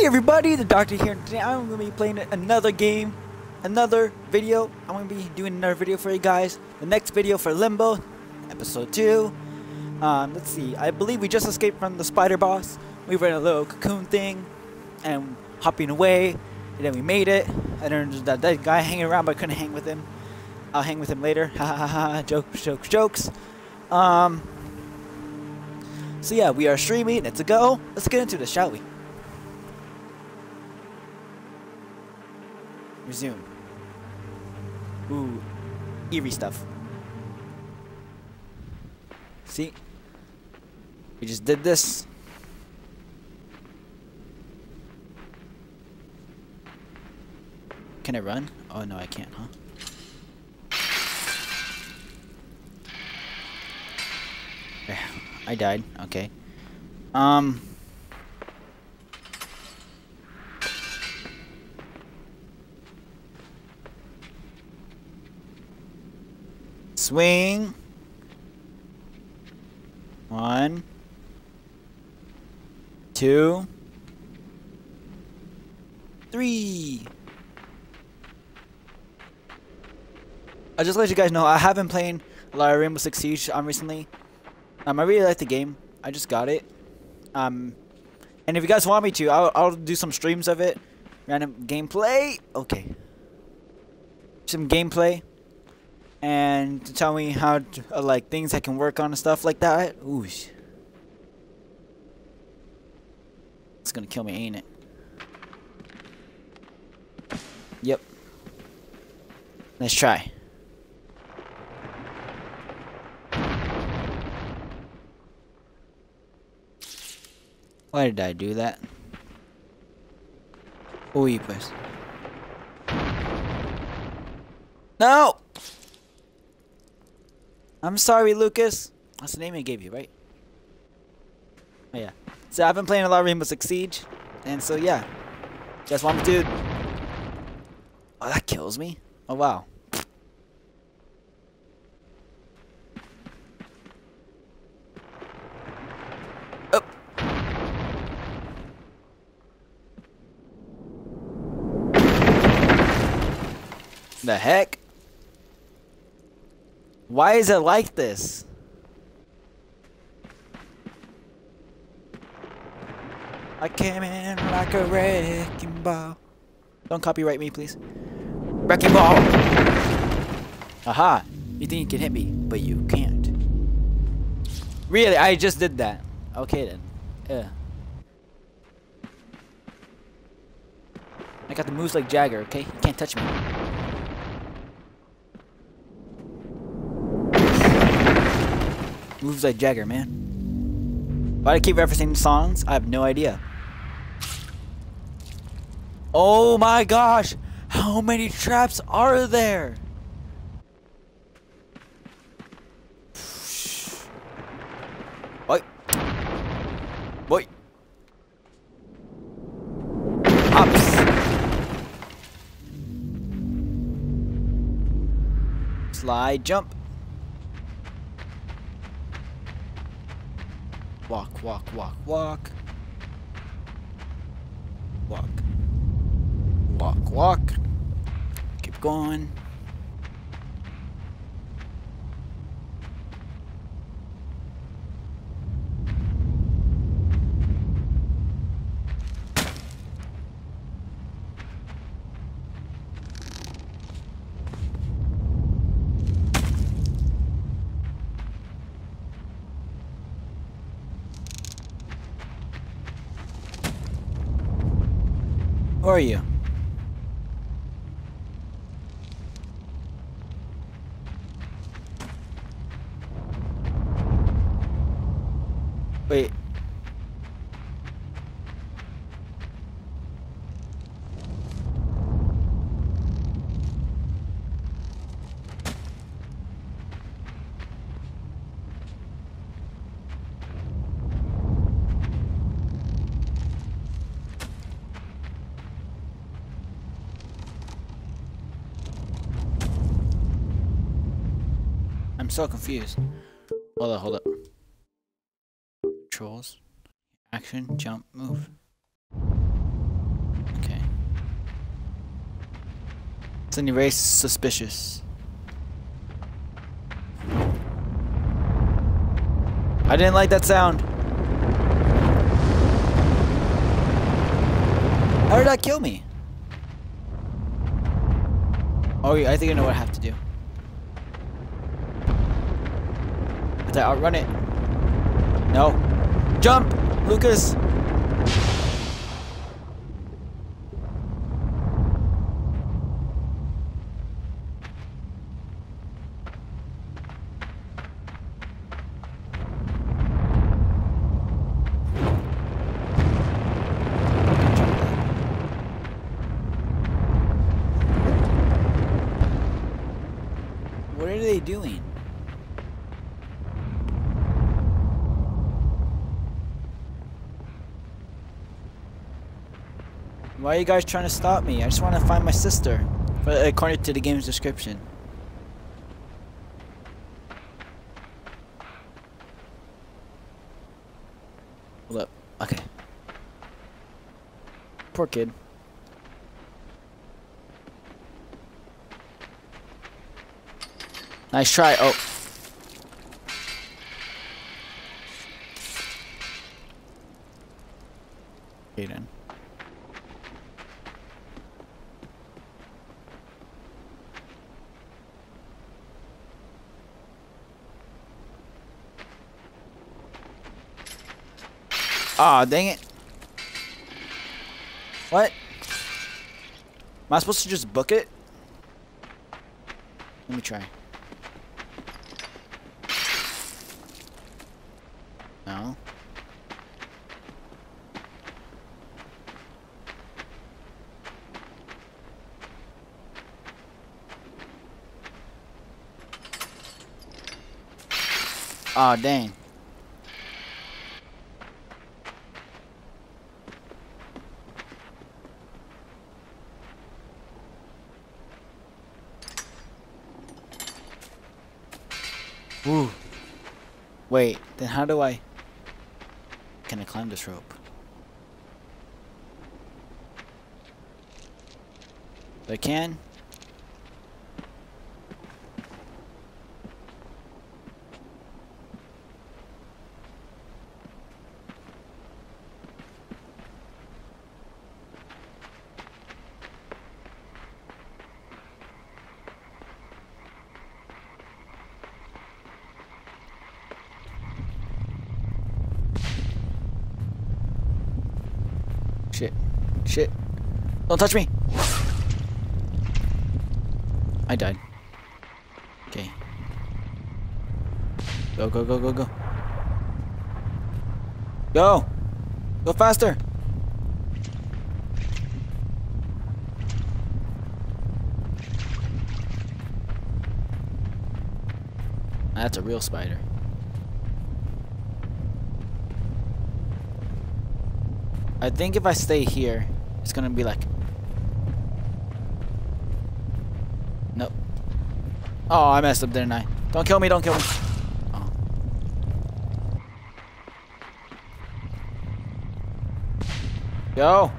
Hey everybody, the Doctor here. Today I'm going to be playing another game, another video. I'm going to be doing another video for you guys. The next video for Limbo, episode 2. Let's see, I believe we just escaped from the spider boss. We were in a little cocoon thing and hopping away. And then we made it. And then there's that guy hanging around, but I couldn't hang with him. I'll hang with him later. Ha ha ha, jokes. So yeah, we are streaming. It's a go. Let's get into this, shall we? Resume. Ooh, eerie stuff. See? We just did this. Can I run? Oh no, I can't, huh? I died. Okay. Swing. One. Two. Three. I'll just let you guys know, I have been playing a lot of Rainbow Six Siege recently. I really like the game. I just got it. And if you guys want me to, I'll do some streams of it. Random gameplay. Okay. Some gameplay. And to tell me how, to, like, things I can work on and stuff like that. Ooh. It's gonna kill me, ain't it? Yep. Let's try. Why did I do that? Oh, you puss. No! I'm sorry, Lucas. That's the name I gave you, right? Oh, yeah. So, I've been playing a lot of Rainbow Six Siege. And so, yeah. Just one dude. Oh, that kills me. Oh, wow. The heck? Why is it like this? I came in like a wrecking ball. Don't copyright me, please. Wrecking ball! Aha! You think you can hit me, but you can't. Really? I just did that. Okay then. Yeah. I got the moves like Jagger, okay? You can't touch me. Moves like Jagger, man. Why do I keep referencing songs? I have no idea. Oh my gosh! How many traps are there? Boy. Boy. Ops. Slide, jump. Walk, walk, walk, walk. Walk. Walk, walk. Keep going. Who are you? Wait. So confused. Hold up. Controls. Action. Jump. Move. Something very suspicious. I didn't like that sound. How did that kill me? Oh, I think I know what I have to do. Have to outrun it. No. Jump, Lucas. Doing? Why are you guys trying to stop me? I just want to find my sister, but according to the game's description. Hold up. Okay. Poor kid. Nice try. Oh. Okay then. Ah, dang it. What? Am I supposed to just book it? Let me try. No. Oh, dang. Ooh. Wait, then how do I... Can I climb this rope? I can. Shit. Don't touch me! I died. Okay. Go, go, go, go, go. Go! Go faster! That's a real spider. I think if I stay here... It's gonna be like... Nope. Oh, I messed up, didn't I? Don't kill me, don't kill me. Oh. Yo!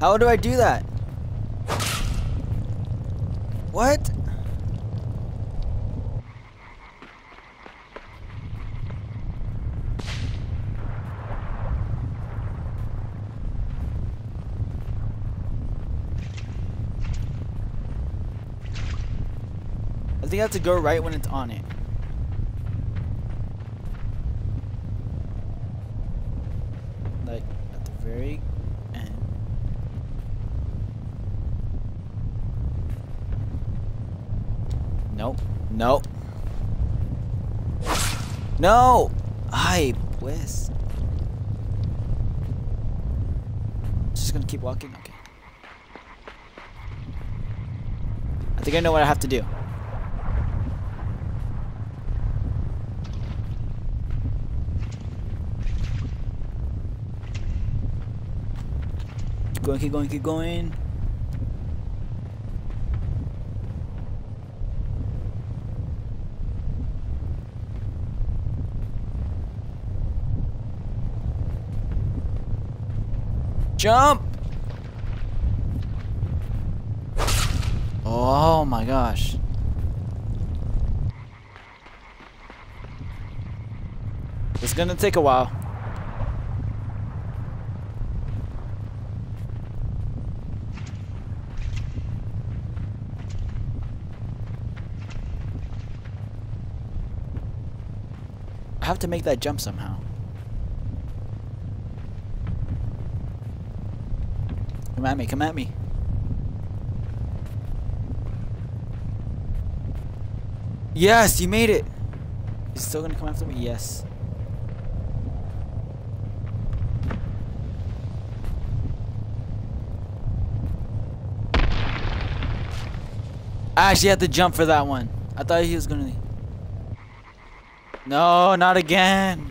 How do I do that? What? I think I have to go right when it's on it. Like at the very end. Nope. Nope. No! Ay, pues. Just gonna keep walking? Okay. I think I know what I have to do. going, keep going, keep going. Jump! Oh my gosh. It's gonna take a while. I have to make that jump somehow. Come at me, come at me. Yes, you made it. Is it still gonna come after me? Yes. I actually had to jump for that one. I thought he was gonna... No, not again.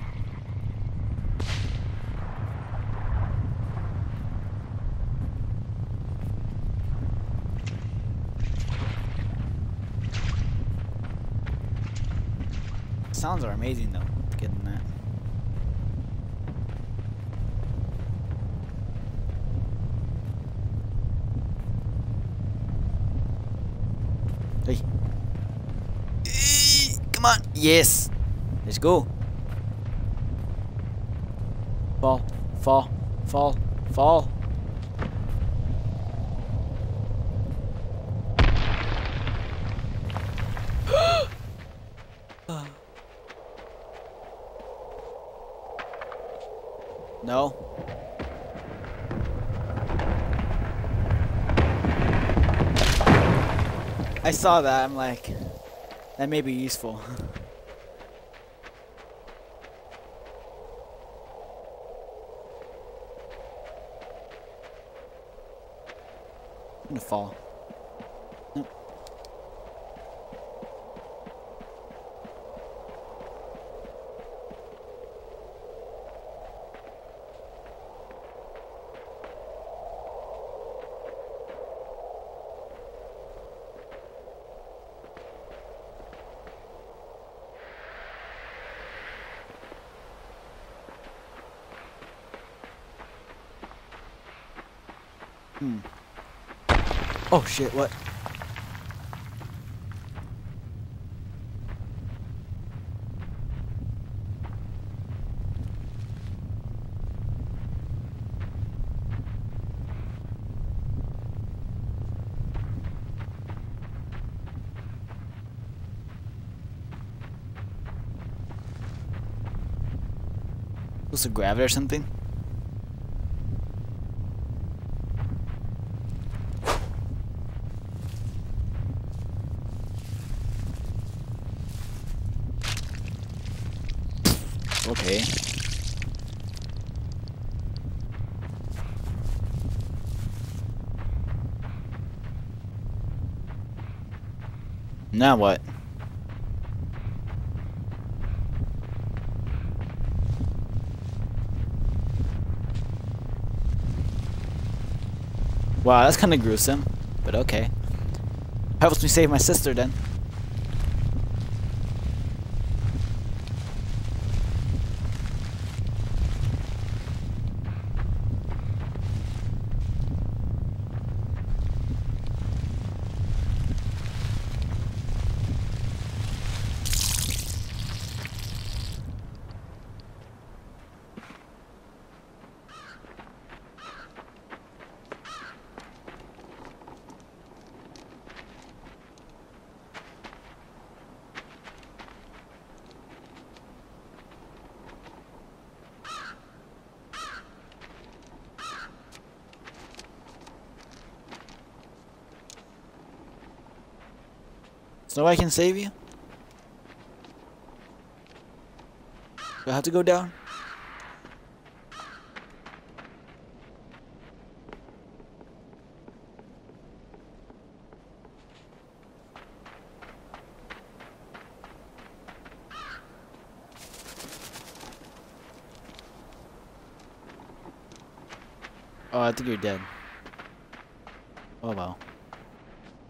Sounds are amazing though, getting that. Hey. Eee, come on. Yes. Let's go. Fall, fall, fall, fall. No. I saw that. I'm like, that may be useful. I'm gonna fall. Nope. Oh shit, what? Was it gravity or something? Okay. Now what? Wow, that's kind of gruesome, but okay. Helps me save my sister then. So I can save you? Do I have to go down? Oh, I think you're dead. Oh well.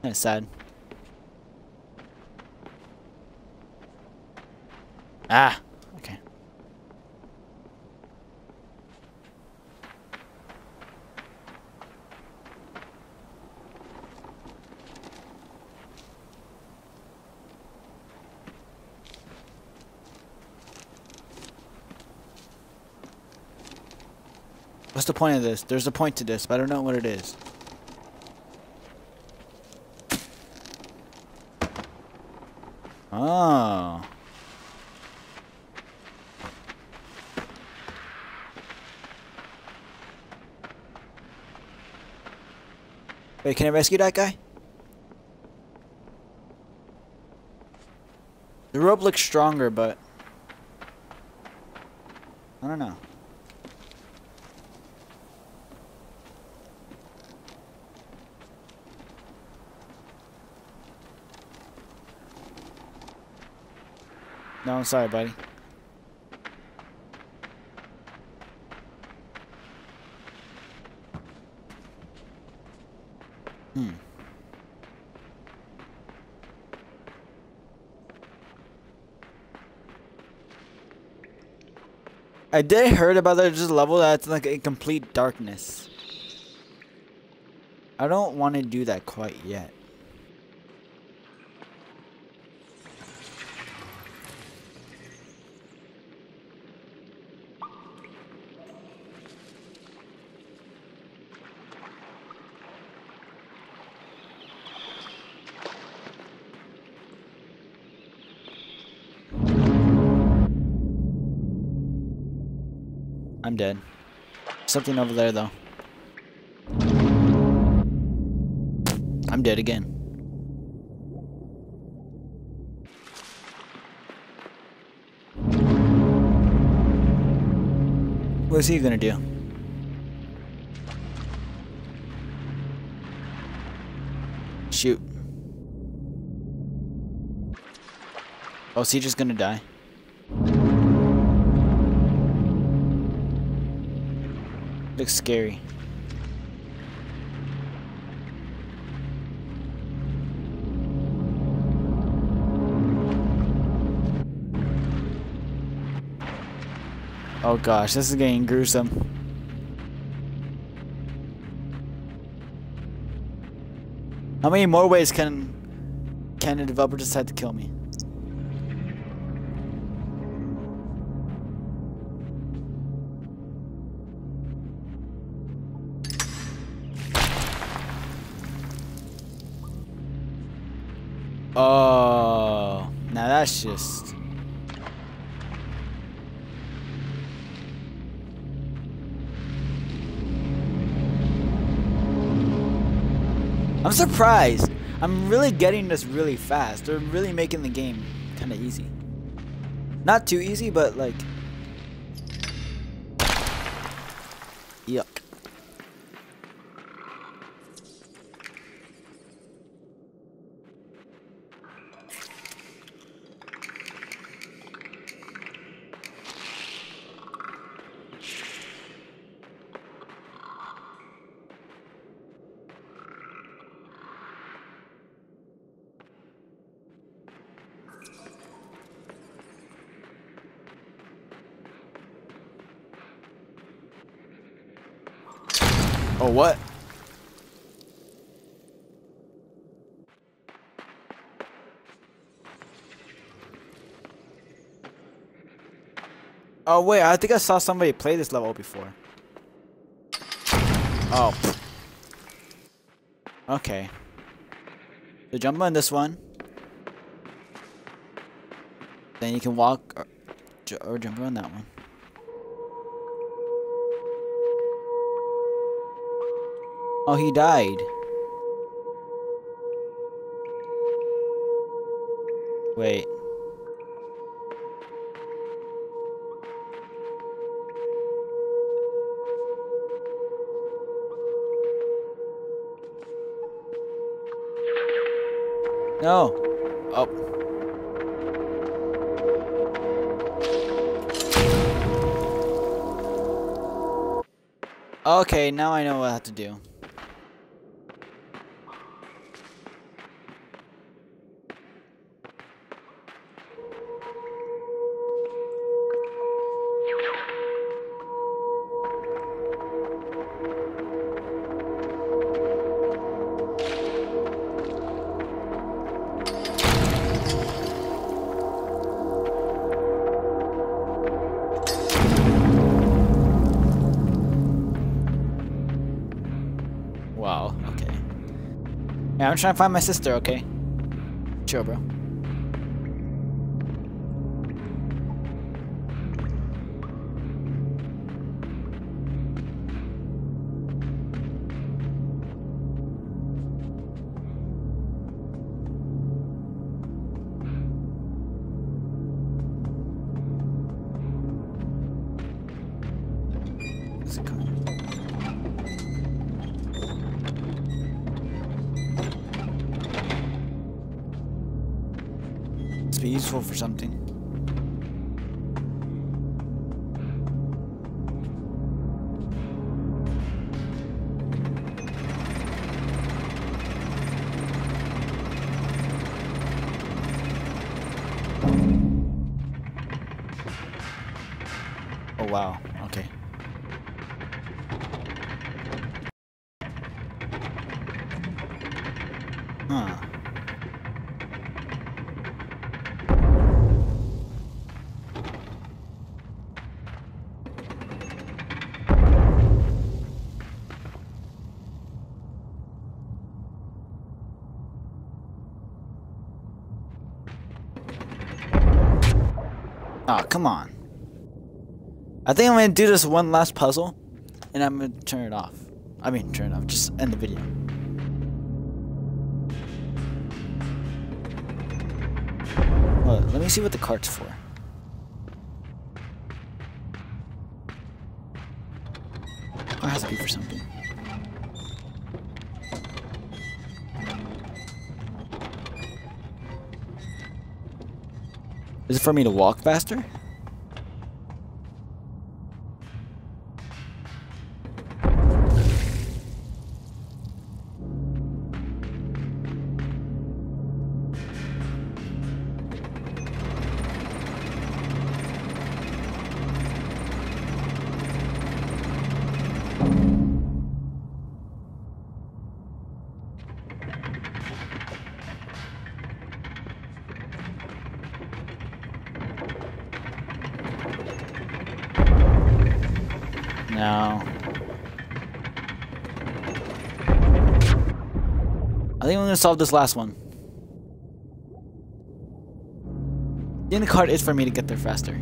Kinda sad. Ah! Okay. What's the point of this? There's a point to this, but I don't know what it is. Oh. Wait, can I rescue that guy? The rope looks stronger, but I don't know. No, I'm sorry, buddy. I did heard about that just level that's like in complete darkness. I don't want to do that quite yet. I'm dead. Something over there, though. I'm dead again. What's he gonna do? Shoot. Oh, is he just gonna die? Looks scary. Oh gosh, this is getting gruesome. How many more ways can a developer decide to kill me? Oh, now that's just... I'm surprised. I'm really getting this really fast. They're really making the game kind of easy. Not too easy, but like... Yuck. Oh, what? Oh, wait, I think I saw somebody play this level before. Oh. Okay. So jump on this one. Then you can walk or jump on that one. Oh, he died. Wait. No. Oh. Okay, now I know what I have to do. I'm trying to find my sister, okay? Chill, bro. Be useful for something. Oh wow, okay. Huh. Oh, come on. I think I'm gonna do this one last puzzle and I'm gonna turn it off. I mean, turn it off, just end the video. Well, let me see what the cart's for. Oh, it has to be for something. Is it for me to walk faster? No. I think I'm gonna solve this last one. The card is for me to get there faster.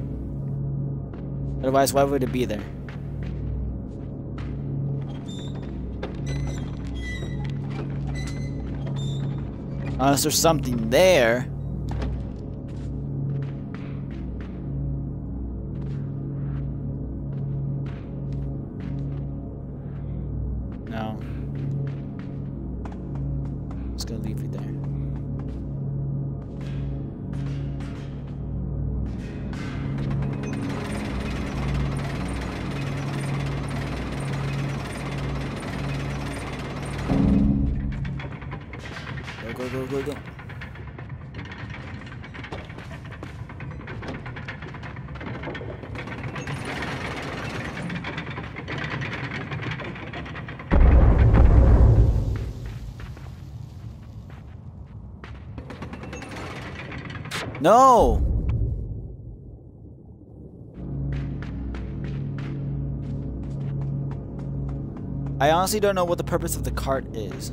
Otherwise, why would it be there? Unless there's something there. Go, go, go, go. No! I honestly don't know what the purpose of the cart is.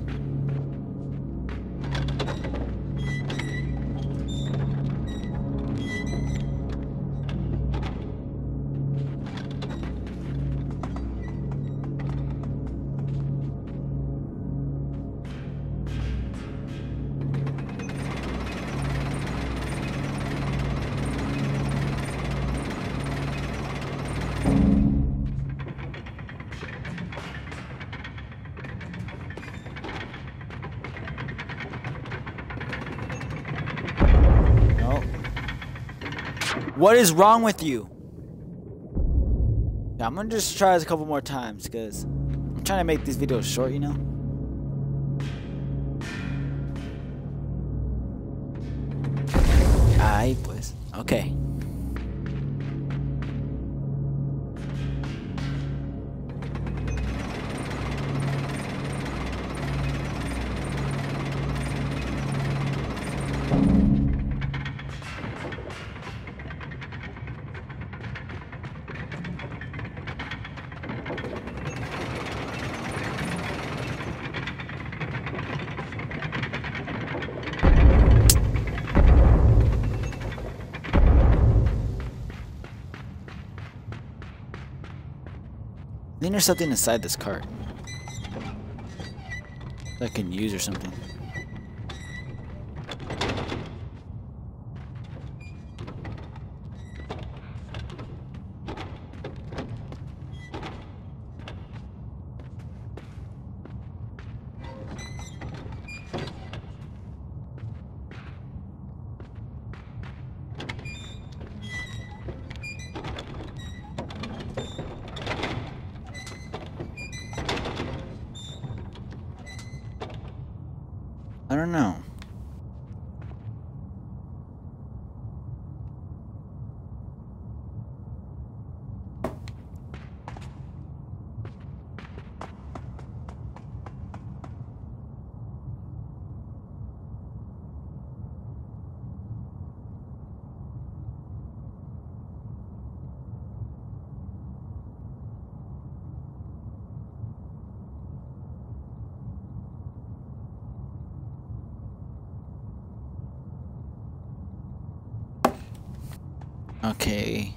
What is wrong with you? Yeah, I'm gonna just try this a couple more times because I'm trying to make these videos short, you know? Aye, pues. Okay. Then there's something inside this cart that I can use or something. I don't know. Okay.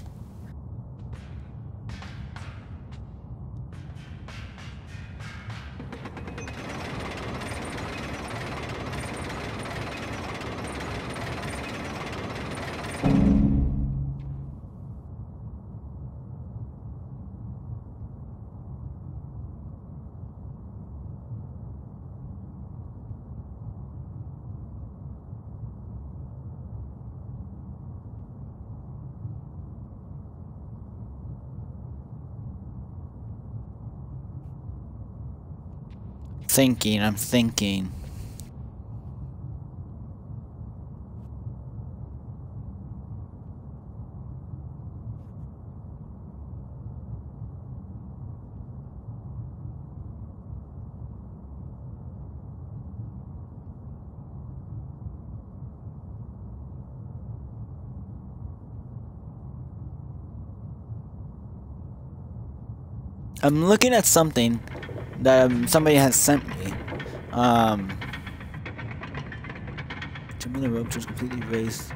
I'm thinking. I'm looking at something that somebody has sent me. Jumping the rope just completely erased.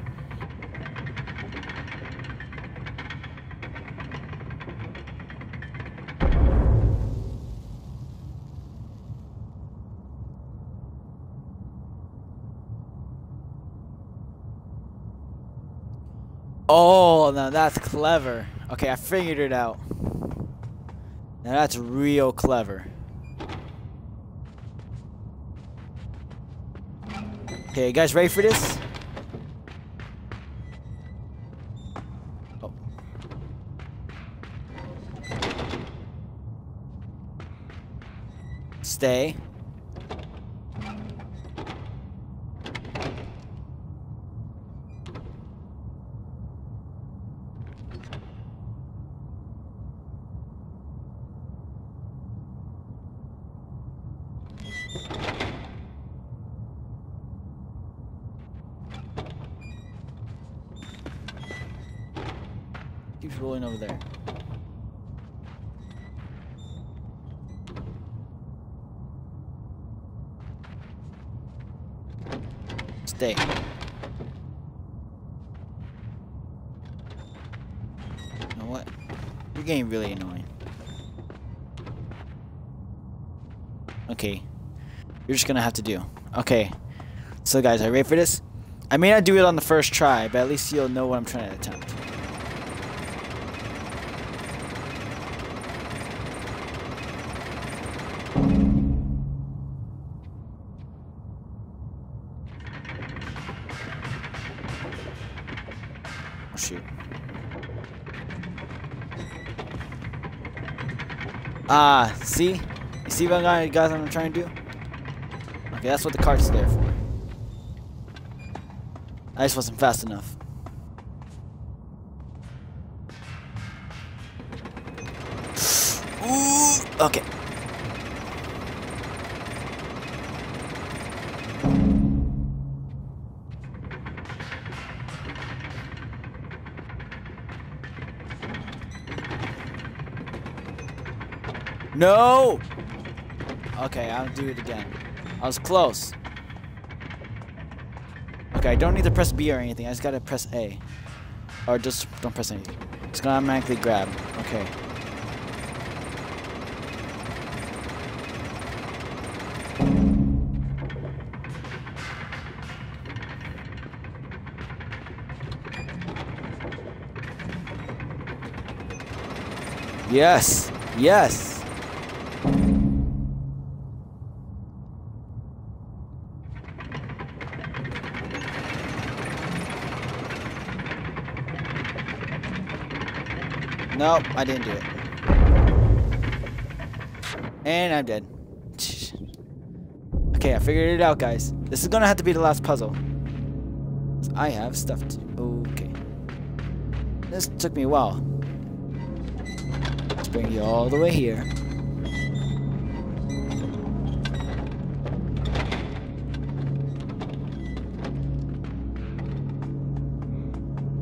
Oh, now that's clever. Okay, I figured it out. Now that's real clever. Okay, you guys ready for this? Oh. Stay. Keeps rolling over there. Stay. You know what? You're getting really annoying. Okay. You're just gonna have to do. Okay. So guys, are you ready for this? I may not do it on the first try, but at least you'll know what I'm trying to attempt. Ah, see? You see what I guys I'm trying to do? Okay, that's what the cart's there for. I just wasn't fast enough. Ooh, okay. No! Okay, I'll do it again. I was close. Okay, I don't need to press B or anything. I just gotta press A. Or just don't press anything. It's gonna automatically grab. Okay. Yes. Yes. Nope, I didn't do it. And I'm dead. Okay, I figured it out, guys. This is gonna have to be the last puzzle. I have stuff to do. Okay. This took me a while. Let's bring you all the way here.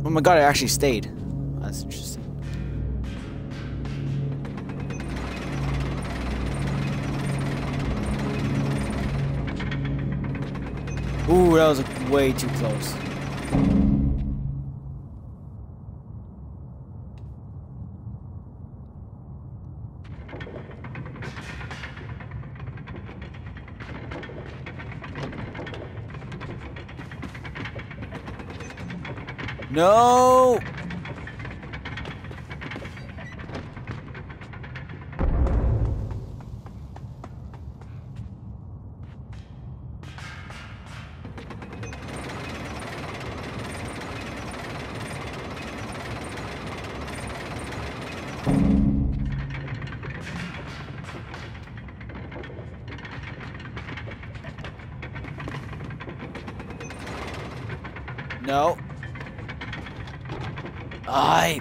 Oh my god, I actually stayed. That's interesting. Ooh, that was way too close. No! No. I.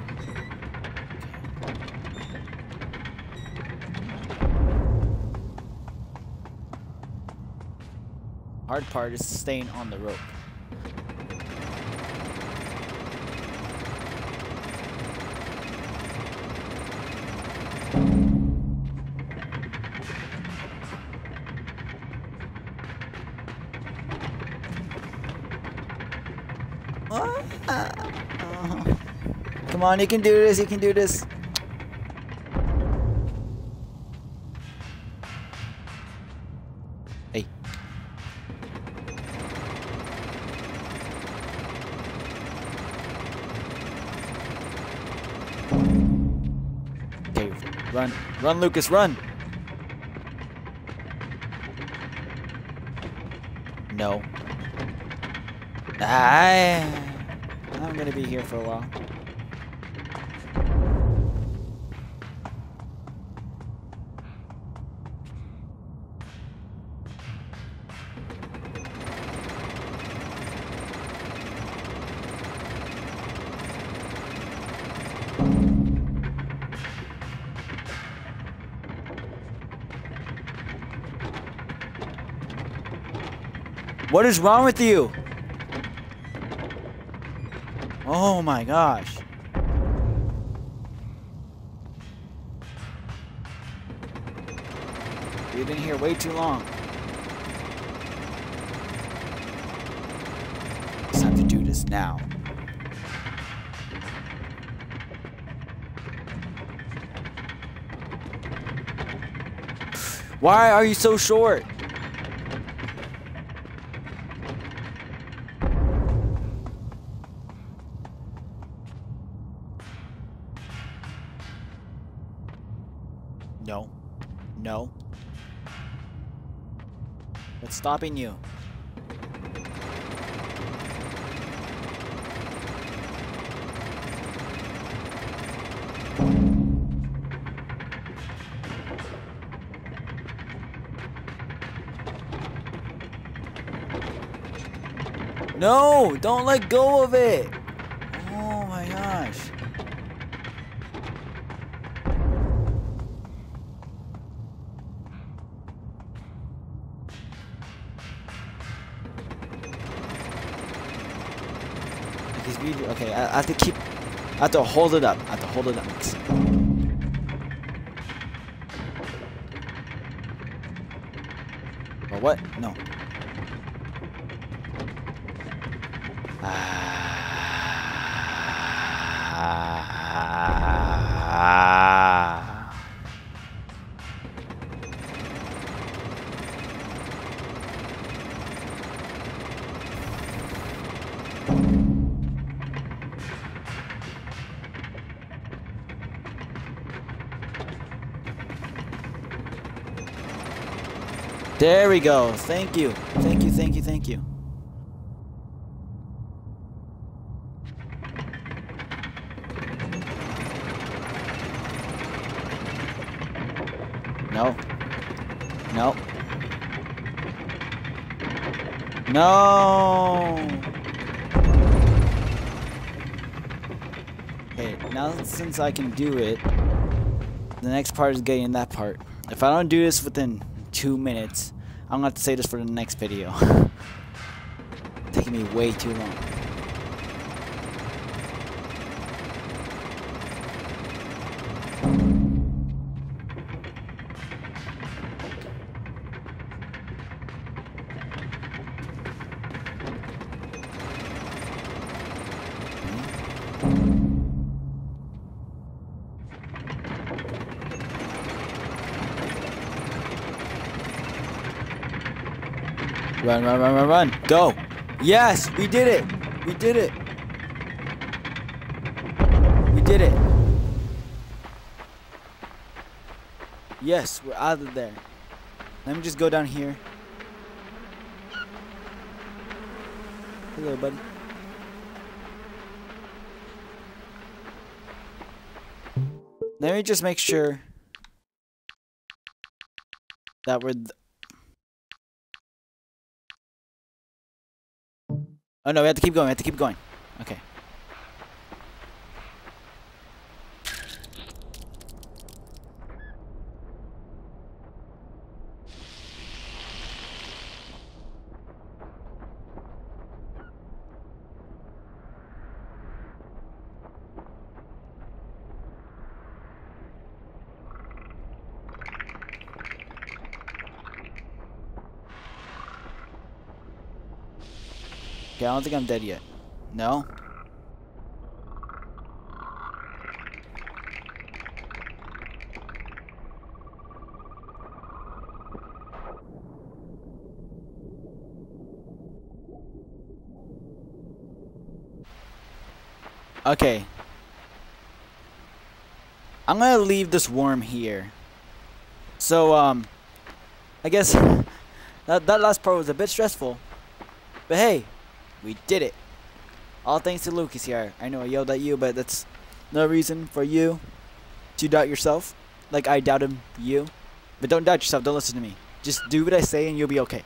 Hard part is staying on the rope. Come on, you can do this, you can do this. Hey. Okay, run. Run, Lucas, run! No. I'm gonna be here for a while. What is wrong with you? Oh my gosh. You've been here way too long. It's time to do this now. Why are you so short? No. No. What's stopping you? No! Don't let go of it! Oh my gosh. Okay, I have to keep. I have to hold it up. I have to hold it up. Or what? No. There we go. Thank you. Thank you, thank you, thank you. No. No. No. Okay, now since I can do it, the next part is getting that part. If I don't do this within 2 minutes, I'm gonna have to save this for the next video. Taking me way too long. Run, run, run, run, run. Go. Yes, we did it. We did it. We did it. Yes, we're out of there. Let me just go down here. Hello, buddy. Let me just make sure that we're... Oh no, we have to keep going, we have to keep going. Okay. Okay, I don't think I'm dead yet. No? Okay. I'm gonna leave this worm here. So, I guess that last part was a bit stressful. But hey! We did it. All thanks to Lucas here. I know I yelled at you, but that's no reason for you to doubt yourself. Like I doubted you. But don't doubt yourself. Don't listen to me. Just do what I say and you'll be okay.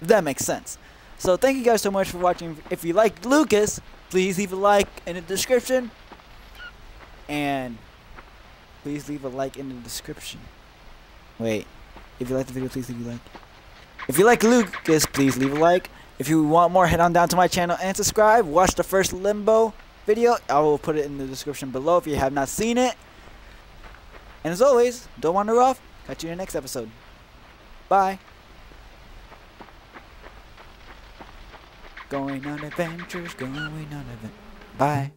If that makes sense. So thank you guys so much for watching. If you liked Lucas, please leave a like in the description. And please leave a like in the description. Wait. If you liked the video, please leave a like. If you like Lucas, please leave a like. If you want more, head on down to my channel and subscribe. Watch the first Limbo video. I will put it in the description below if you have not seen it. And as always, don't wander off. Catch you in the next episode. Bye. Going on adventures, going on adventures. Bye.